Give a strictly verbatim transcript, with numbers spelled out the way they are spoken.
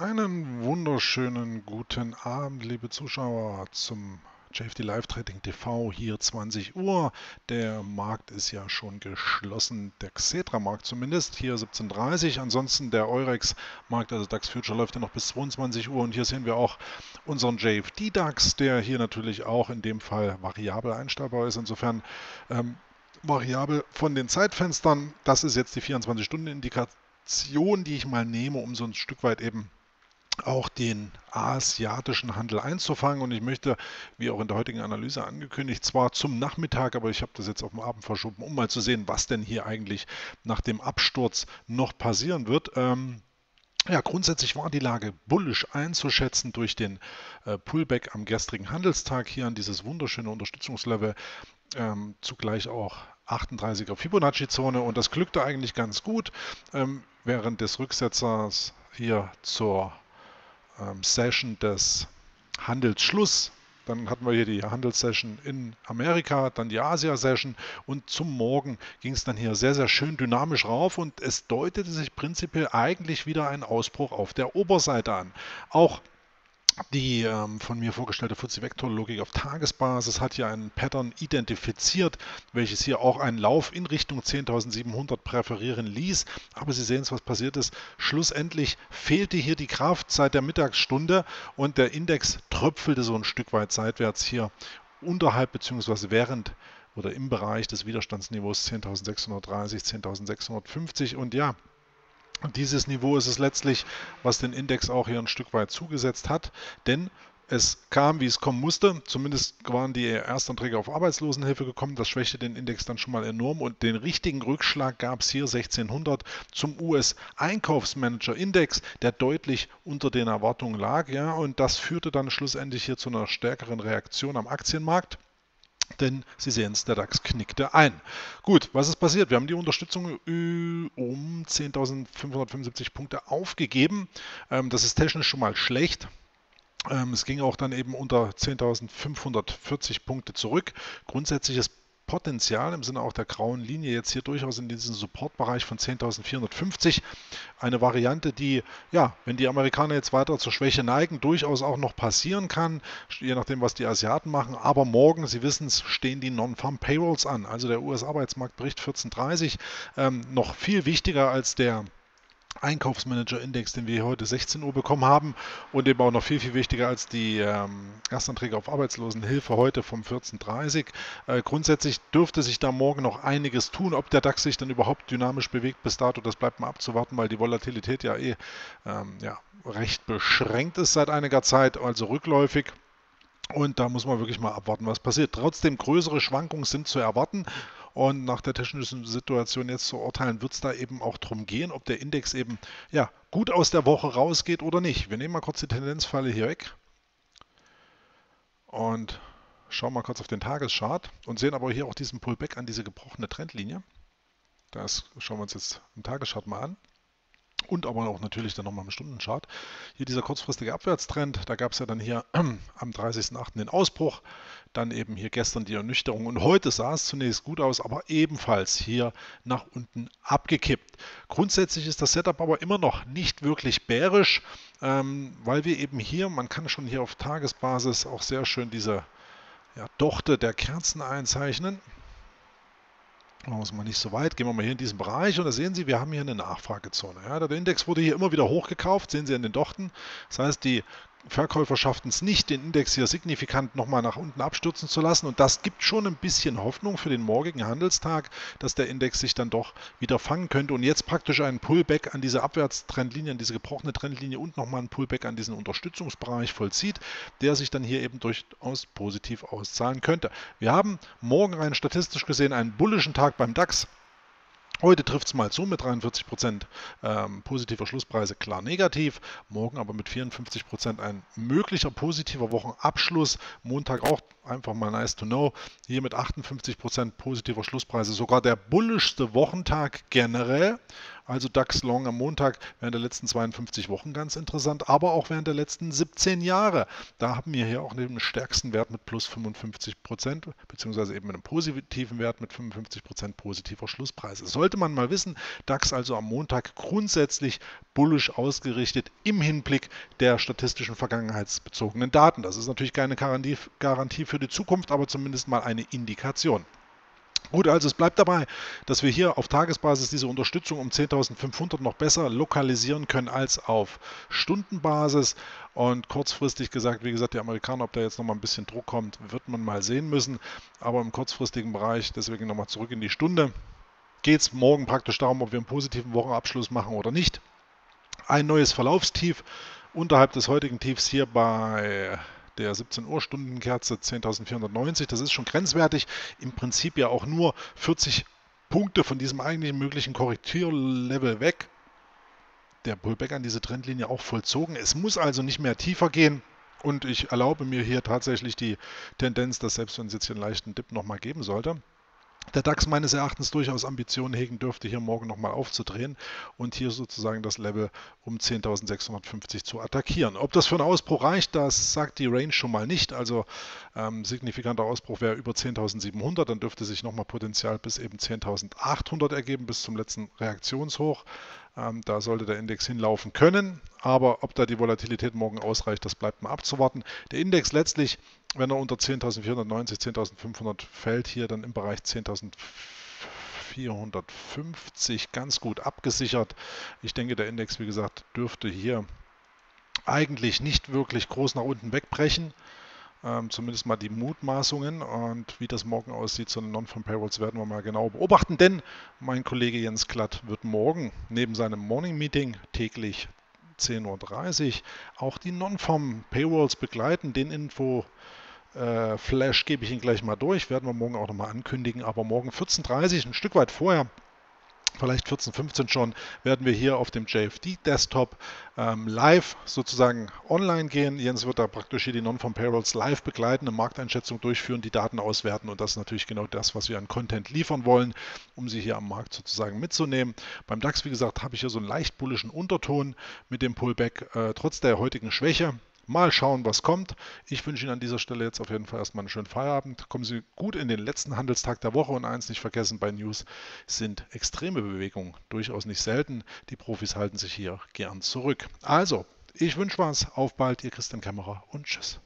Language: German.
Einen wunderschönen guten Abend, liebe Zuschauer, zum J F D Live Trading T V, hier zwanzig Uhr. Der Markt ist ja schon geschlossen, der Xetra-Markt zumindest, hier siebzehn Uhr dreißig. Ansonsten der Eurex-Markt, also DAX Future, läuft ja noch bis zweiundzwanzig Uhr. Und hier sehen wir auch unseren J F D DAX, der hier natürlich auch in dem Fall variabel einstellbar ist. Insofern ähm, variabel von den Zeitfenstern. Das ist jetzt die vierundzwanzig-Stunden-Indikation, die ich mal nehme, um so ein Stück weit eben auch den asiatischen Handel einzufangen, und ich möchte, wie auch in der heutigen Analyse angekündigt, zwar zum Nachmittag, aber ich habe das jetzt auf den Abend verschoben, um mal zu sehen, was denn hier eigentlich nach dem Absturz noch passieren wird. Ähm Ja, grundsätzlich war die Lage bullisch einzuschätzen durch den äh, Pullback am gestrigen Handelstag hier an dieses wunderschöne Unterstützungslevel, ähm, zugleich auch achtunddreißiger Fibonacci-Zone, und das glückte eigentlich ganz gut. Ähm, während des Rücksetzers hier zur ähm, Session des Handelsschluss, dann hatten wir hier die Handelssession in Amerika, dann die Asia-Session, und zum Morgen ging es dann hier sehr, sehr schön dynamisch rauf, und es deutete sich prinzipiell eigentlich wieder ein Ausbruch auf der Oberseite an. Auch die ähm, von mir vorgestellte Fuzzy-Vektor-Logik auf Tagesbasis hat hier einen Pattern identifiziert, welches hier auch einen Lauf in Richtung zehntausendsiebenhundert präferieren ließ. Aber Sie sehen es, was passiert ist. Schlussendlich fehlte hier die Kraft seit der Mittagsstunde, und der Index tröpfelte so ein Stück weit seitwärts hier unterhalb bzw. während oder im Bereich des Widerstandsniveaus zehntausendsechshundertdreißig, zehntausendsechshundertfünfzig, und ja, dieses Niveau ist es letztlich, was den Index auch hier ein Stück weit zugesetzt hat, denn es kam, wie es kommen musste. Zumindest waren die Erstanträge auf Arbeitslosenhilfe gekommen. Das schwächte den Index dann schon mal enorm, und den richtigen Rückschlag gab es hier sechzehnhundert zum U S-Einkaufsmanager-Index, der deutlich unter den Erwartungen lag. Ja, und das führte dann schlussendlich hier zu einer stärkeren Reaktion am Aktienmarkt. Denn Sie sehen es, der DAX knickte ein. Gut, was ist passiert? Wir haben die Unterstützung um zehntausendfünfhundertfünfundsiebzig Punkte aufgegeben. Das ist technisch schon mal schlecht. Es ging auch dann eben unter zehntausendfünfhundertvierzig Punkte zurück. Grundsätzliches Potenzial im Sinne auch der grauen Linie jetzt hier durchaus in diesem Supportbereich von zehntausendvierhundertfünfzig. Eine Variante, die, ja, wenn die Amerikaner jetzt weiter zur Schwäche neigen, durchaus auch noch passieren kann, je nachdem, was die Asiaten machen. Aber morgen, Sie wissen es, stehen die Non-Farm-Payrolls an. Also der U S-Arbeitsmarktbericht vierzehn Uhr dreißig, ähm, noch viel wichtiger als der Einkaufsmanager-Index, den wir heute sechzehn Uhr bekommen haben, und eben auch noch viel, viel wichtiger als die ähm, Erstanträge auf Arbeitslosenhilfe heute vom vierzehn Uhr dreißig. Äh, grundsätzlich dürfte sich da morgen noch einiges tun. Ob der DAX sich dann überhaupt dynamisch bewegt bis dato, das bleibt mal abzuwarten, weil die Volatilität ja eh ähm, ja, recht beschränkt ist seit einiger Zeit, also rückläufig. Und da muss man wirklich mal abwarten, was passiert. Trotzdem, größere Schwankungen sind zu erwarten. Und nach der technischen Situation jetzt zu urteilen, wird es da eben auch darum gehen, ob der Index eben ja, gut aus der Woche rausgeht oder nicht. Wir nehmen mal kurz die Tendenzfalle hier weg und schauen mal kurz auf den Tageschart und sehen aber hier auch diesen Pullback an diese gebrochene Trendlinie. Das schauen wir uns jetzt im Tageschart mal an. Und aber auch natürlich dann nochmal im Stundenchart. Hier dieser kurzfristige Abwärtstrend, da gab es ja dann hier am dreißigsten achten den Ausbruch, dann eben hier gestern die Ernüchterung, und heute sah es zunächst gut aus, aber ebenfalls hier nach unten abgekippt. Grundsätzlich ist das Setup aber immer noch nicht wirklich bärisch, ähm, weil wir eben hier, man kann schon hier auf Tagesbasis auch sehr schön diese ja, Dochte der Kerzen einzeichnen. Machen wir es mal nicht so weit. Gehen wir mal hier in diesen Bereich, und da sehen Sie, wir haben hier eine Nachfragezone. Ja, der Index wurde hier immer wieder hochgekauft, sehen Sie in den Dochten. Das heißt, die Verkäufer schafften es nicht, den Index hier signifikant nochmal nach unten abstürzen zu lassen. Und das gibt schon ein bisschen Hoffnung für den morgigen Handelstag, dass der Index sich dann doch wieder fangen könnte. Und jetzt praktisch einen Pullback an diese Abwärtstrendlinie, an diese gebrochene Trendlinie, und nochmal einen Pullback an diesen Unterstützungsbereich vollzieht, der sich dann hier eben durchaus positiv auszahlen könnte. Wir haben morgen einen statistisch gesehen einen bullischen Tag beim DAX. Heute trifft es mal zu mit dreiundvierzig Prozent ähm, positiver Schlusspreise, klar negativ. Morgen aber mit vierundfünfzig Prozent ein möglicher positiver Wochenabschluss. Montag auch einfach mal nice to know. Hier mit achtundfünfzig Prozent positiver Schlusspreise sogar der bullischste Wochentag generell. Also DAX Long am Montag während der letzten zweiundfünfzig Wochen ganz interessant, aber auch während der letzten siebzehn Jahre. Da haben wir hier auch den stärksten Wert mit plus fünfundfünfzig Prozent, beziehungsweise eben einen positiven Wert mit fünfundfünfzig Prozent positiver Schlusspreise. Sollte man mal wissen, DAX also am Montag grundsätzlich bullisch ausgerichtet im Hinblick der statistischen vergangenheitsbezogenen Daten. Das ist natürlich keine Garantie für die Zukunft, aber zumindest mal eine Indikation. Gut, also es bleibt dabei, dass wir hier auf Tagesbasis diese Unterstützung um zehntausendfünfhundert noch besser lokalisieren können als auf Stundenbasis. Und kurzfristig gesagt, wie gesagt, die Amerikaner, ob da jetzt nochmal ein bisschen Druck kommt, wird man mal sehen müssen. Aber im kurzfristigen Bereich, deswegen nochmal zurück in die Stunde, geht es morgen praktisch darum, ob wir einen positiven Wochenabschluss machen oder nicht. Ein neues Verlaufstief unterhalb des heutigen Tiefs hier bei der siebzehn Uhr Stundenkerze zehntausendvierhundertneunzig, das ist schon grenzwertig, im Prinzip ja auch nur vierzig Punkte von diesem eigentlichen möglichen Korrekturlevel weg. Der Pullback an diese Trendlinie auch vollzogen. Es muss also nicht mehr tiefer gehen und ich erlaube mir hier tatsächlich die Tendenz, dass selbst wenn es jetzt hier einen leichten Dip nochmal geben sollte, der DAX meines Erachtens durchaus Ambitionen hegen dürfte, hier morgen nochmal aufzudrehen und hier sozusagen das Level um zehntausendsechshundertfünfzig zu attackieren. Ob das für einen Ausbruch reicht, das sagt die Range schon mal nicht. Also ähm, signifikanter Ausbruch wäre über zehntausendsiebenhundert, dann dürfte sich nochmal Potenzial bis eben zehntausendachthundert ergeben, bis zum letzten Reaktionshoch. Ähm, da sollte der Index hinlaufen können, aber ob da die Volatilität morgen ausreicht, das bleibt mal abzuwarten. Der Index letztlich, wenn er unter zehntausendvierhundertneunzig, zehntausendfünfhundert fällt, hier dann im Bereich zehntausendvierhundertfünfzig ganz gut abgesichert. Ich denke, der Index, wie gesagt, dürfte hier eigentlich nicht wirklich groß nach unten wegbrechen. Ähm, zumindest mal die Mutmaßungen, und wie das morgen aussieht zu den Non-Farm-Payrolls werden wir mal genau beobachten, denn mein Kollege Jens Glatt wird morgen neben seinem Morning Meeting täglich zehn Uhr dreißig auch die Non-Farm-Payrolls begleiten. Den Info äh, Flash gebe ich Ihnen gleich mal durch, werden wir morgen auch nochmal ankündigen, aber morgen vierzehn Uhr dreißig, ein Stück weit vorher, vielleicht vierzehn Uhr fünfzehn schon, werden wir hier auf dem J F D Desktop ähm, live sozusagen online gehen. Jens wird da praktisch hier die Non-Farm-Payrolls live begleiten, eine Markteinschätzung durchführen, die Daten auswerten, und das ist natürlich genau das, was wir an Content liefern wollen, um sie hier am Markt sozusagen mitzunehmen. Beim DAX, wie gesagt, habe ich hier so einen leicht bullischen Unterton mit dem Pullback, äh, trotz der heutigen Schwäche. Mal schauen, was kommt. Ich wünsche Ihnen an dieser Stelle jetzt auf jeden Fall erstmal einen schönen Feierabend. Kommen Sie gut in den letzten Handelstag der Woche, und eins nicht vergessen, bei News sind extreme Bewegungen durchaus nicht selten. Die Profis halten sich hier gern zurück. Also, ich wünsche was, auf bald, Ihr Christian Kämmerer und tschüss.